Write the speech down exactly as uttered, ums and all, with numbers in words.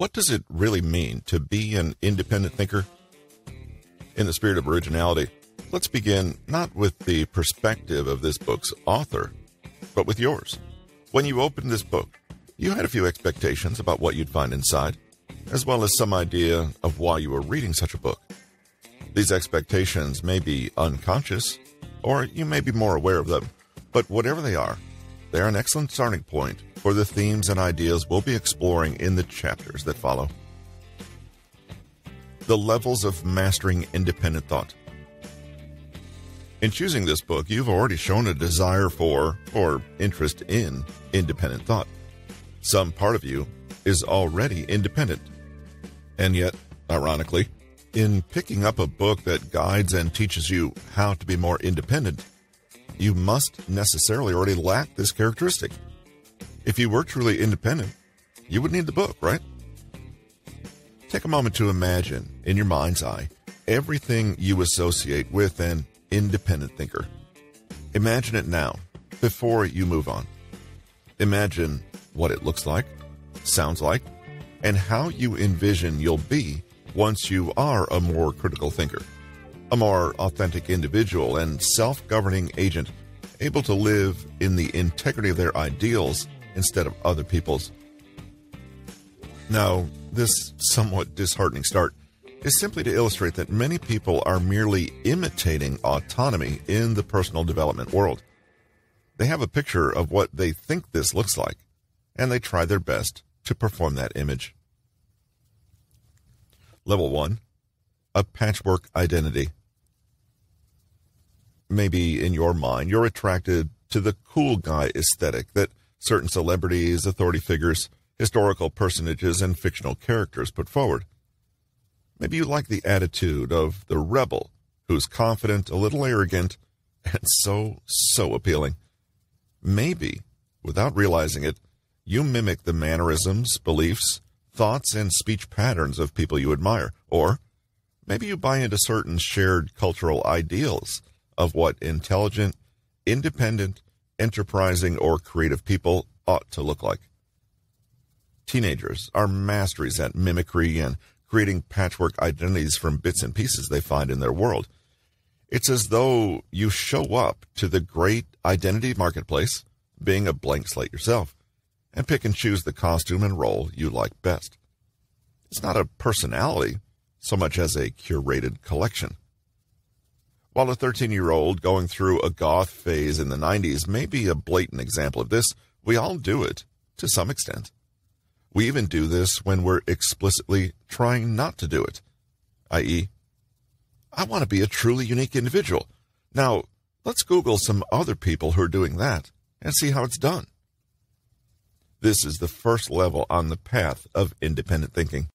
What does it really mean to be an independent thinker? In the spirit of originality, let's begin not with the perspective of this book's author, but with yours. When you opened this book, you had a few expectations about what you'd find inside, as well as some idea of why you were reading such a book. These expectations may be unconscious, or you may be more aware of them, but whatever they are, they are an excellent starting point for the themes and ideas we'll be exploring in the chapters that follow. The levels of mastering independent thought. In choosing this book, you've already shown a desire for, or interest in, independent thought. Some part of you is already independent. And yet, ironically, in picking up a book that guides and teaches you how to be more independent, you must necessarily already lack this characteristic. If you were truly independent, you would need the book, right? Take a moment to imagine, in your mind's eye, everything you associate with an independent thinker. Imagine it now, before you move on. Imagine what it looks like, sounds like, and how you envision you'll be once you are a more critical thinker, a more authentic individual and self-governing agent, able to live in the integrity of their ideals instead of other people's. Now, this somewhat disheartening start is simply to illustrate that many people are merely imitating autonomy in the personal development world. They have a picture of what they think this looks like, and they try their best to perform that image. Level one, a patchwork identity. Maybe in your mind, you're attracted to the cool guy aesthetic that certain celebrities, authority figures, historical personages, and fictional characters put forward. Maybe you like the attitude of the rebel, who's confident, a little arrogant, and so, so appealing. Maybe, without realizing it, you mimic the mannerisms, beliefs, thoughts, and speech patterns of people you admire. Or maybe you buy into certain shared cultural ideals of what intelligent, independent, enterprising, or creative people ought to look like. Teenagers are masters at mimicry and creating patchwork identities from bits and pieces they find in their world. It's as though you show up to the great identity marketplace, being a blank slate yourself, and pick and choose the costume and role you like best. It's not a personality so much as a curated collection. While a thirteen-year-old going through a goth phase in the nineties may be a blatant example of this, we all do it to some extent. We even do this when we're explicitly trying not to do it, that is, I want to be a truly unique individual. Now, let's Google some other people who are doing that and see how it's done. This is the first level on the path of independent thinking.